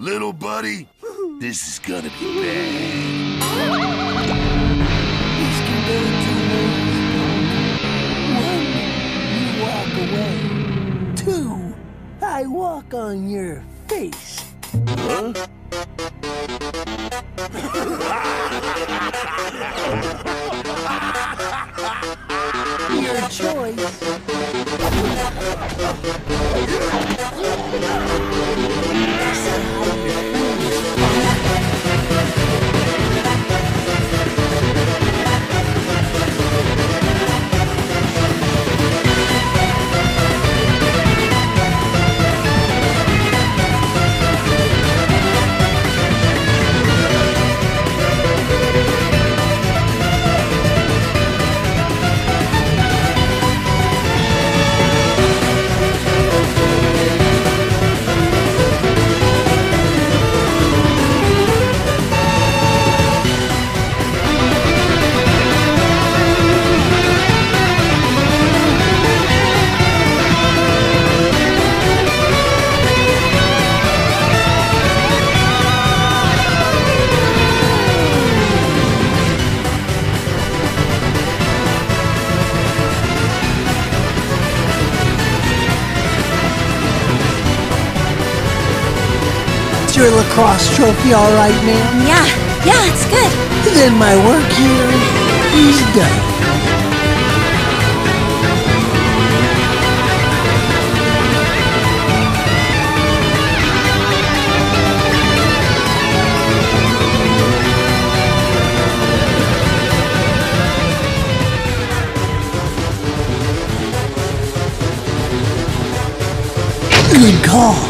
Little buddy, this is gonna be bad. This can go two ways. 1, you walk away. 2, I walk on your face. Huh? Your choice. Your lacrosse trophy, all right, ma'am? Yeah, it's good. Then my work here is done. Good call.